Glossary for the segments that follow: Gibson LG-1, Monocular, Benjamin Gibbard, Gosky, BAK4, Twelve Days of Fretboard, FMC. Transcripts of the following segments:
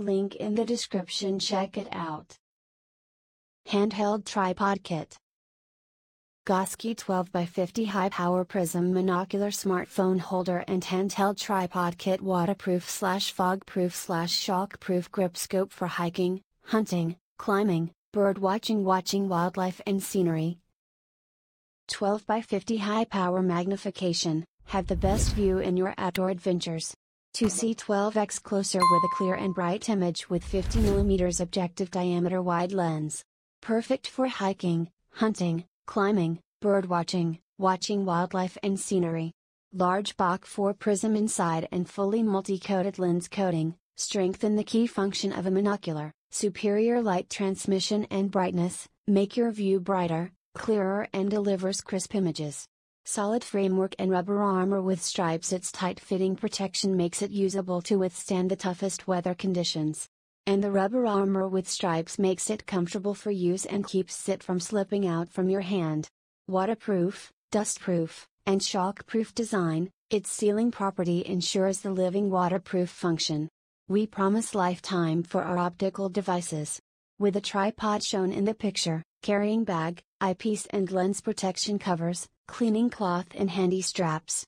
link in the description, check it out. Handheld tripod kit. Gosky 12x50 high power prism monocular smartphone holder and handheld tripod kit, waterproof/fogproof/shockproof grip, scope for hiking, hunting, climbing, bird watching, watching wildlife and scenery. 12x50 high power magnification, have the best view in your outdoor adventures. 2C 12x closer with a clear and bright image with 50mm objective diameter wide lens. Perfect for hiking, hunting, climbing, bird watching, watching wildlife and scenery. Large BAK4 prism inside and fully multi-coated lens coating, strengthen the key function of a monocular, superior light transmission and brightness, make your view brighter, clearer and delivers crisp images. Solid framework and rubber armor with stripes. Its tight-fitting protection makes it usable to withstand the toughest weather conditions. And the rubber armor with stripes makes it comfortable for use and keeps it from slipping out from your hand. Waterproof, dustproof, and shockproof design, its sealing property ensures the living waterproof function. We promise lifetime for our optical devices. With a tripod shown in the picture, carrying bag, eyepiece and lens protection covers, cleaning cloth and handy straps.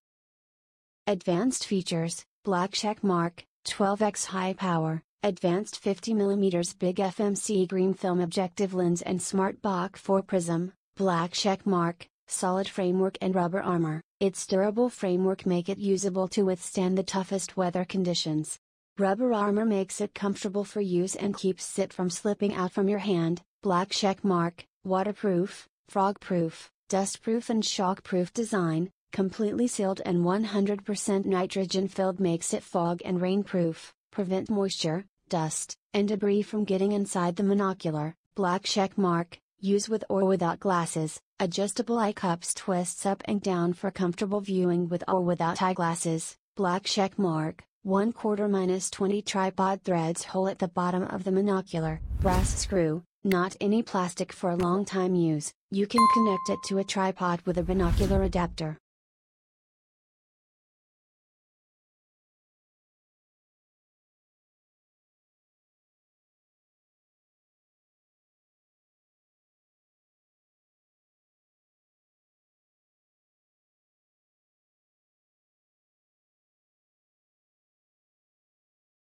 Advanced features, black check mark, 12x high power, advanced 50mm big FMC green film objective lens and smart BAK4 prism, black check mark, solid framework and rubber armor, its durable framework make it usable to withstand the toughest weather conditions. Rubber armor makes it comfortable for use and keeps it from slipping out from your hand, black check mark, waterproof, frogproof, dustproof and shockproof design, completely sealed and 100% nitrogen filled, makes it fog and rainproof, prevent moisture, dust, and debris from getting inside the monocular, black check mark, use with or without glasses, adjustable eye cups, twists up and down for comfortable viewing with or without eyeglasses, black check mark, 1/4-20 tripod threads, hole at the bottom of the monocular, brass screw, not any plastic for a long time use. You can connect it to a tripod with a binocular adapter.